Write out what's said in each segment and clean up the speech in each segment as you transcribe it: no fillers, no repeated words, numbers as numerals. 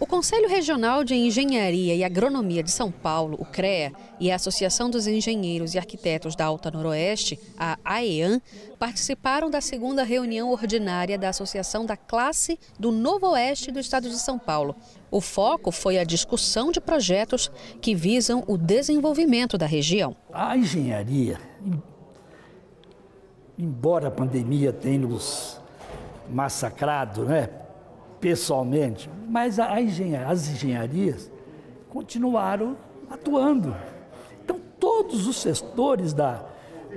O Conselho Regional de Engenharia e Agronomia de São Paulo, o CREA, e a Associação dos Engenheiros e Arquitetos da Alta Noroeste, a AEAN, participaram da segunda reunião ordinária da Associação da Classe do Novo Oeste do Estado de São Paulo. O foco foi a discussão de projetos que visam o desenvolvimento da região. A engenharia, embora a pandemia tenha nos massacrado, né? Pessoalmente, mas as engenharias continuaram atuando. Então, todos os setores da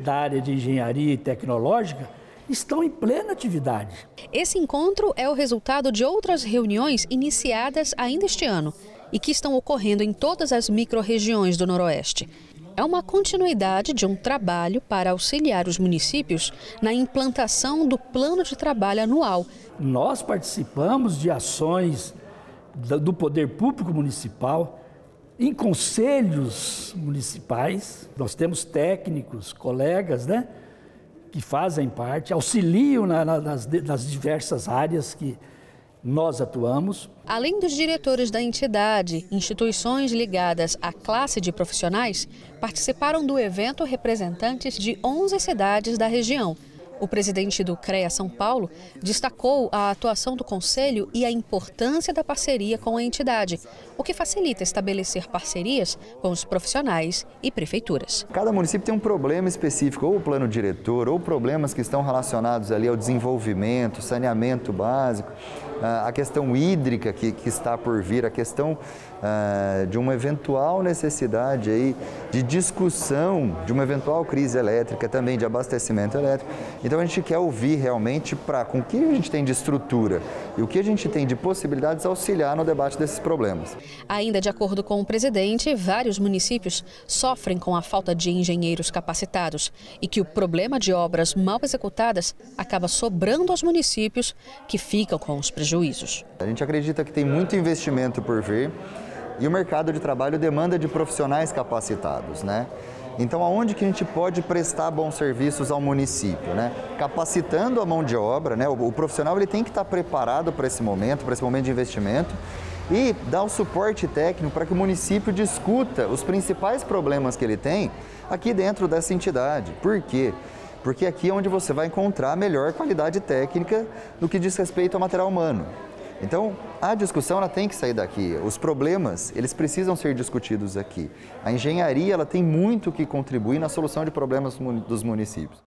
área de engenharia e tecnológica estão em plena atividade. Esse encontro é o resultado de outras reuniões iniciadas ainda este ano e que estão ocorrendo em todas as microrregiões do Noroeste. É uma continuidade de um trabalho para auxiliar os municípios na implantação do plano de trabalho anual. Nós participamos de ações do poder público municipal, em conselhos municipais. Nós temos técnicos, colegas, né, que fazem parte, auxiliam nas diversas áreas que nós atuamos. Além dos diretores da entidade, instituições ligadas à classe de profissionais participaram do evento representantes de 11 cidades da região. O presidente do CREA São Paulo destacou a atuação do Conselho e a importância da parceria com a entidade, o que facilita estabelecer parcerias com os profissionais e prefeituras. Cada município tem um problema específico, ou o plano diretor, ou problemas que estão relacionados ali ao desenvolvimento, saneamento básico, a questão hídrica que está por vir, a questão de uma eventual necessidade aí de discussão, de uma eventual crise elétrica também, de abastecimento elétrico. Então a gente quer ouvir realmente com o que a gente tem de estrutura e o que a gente tem de possibilidades auxiliar no debate desses problemas. Ainda de acordo com o presidente, vários municípios sofrem com a falta de engenheiros capacitados e que o problema de obras mal executadas acaba sobrando aos municípios que ficam com os prejuízos. A gente acredita que tem muito investimento por vir e o mercado de trabalho demanda de profissionais capacitados, né? Então, aonde que a gente pode prestar bons serviços ao município, né? Capacitando a mão de obra, né? O profissional ele tem que estar preparado para esse momento de investimento e dar um suporte técnico para que o município discuta os principais problemas que ele tem aqui dentro dessa entidade. Por quê? Porque aqui é onde você vai encontrar a melhor qualidade técnica no que diz respeito ao material humano. Então, a discussão ela tem que sair daqui. Os problemas, eles precisam ser discutidos aqui. A engenharia ela tem muito que contribuir na solução de problemas dos municípios.